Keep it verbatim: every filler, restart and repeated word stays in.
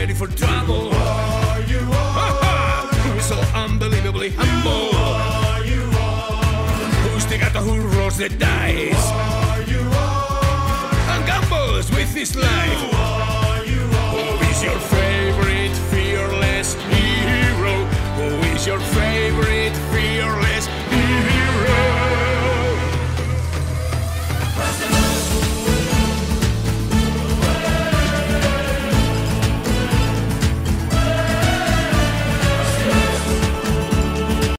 ready for trouble. You are, you are. Who's so unbelievably humble? You are, you are. Who's the gato who rolls the dice? You are, you are. And gambles with his life.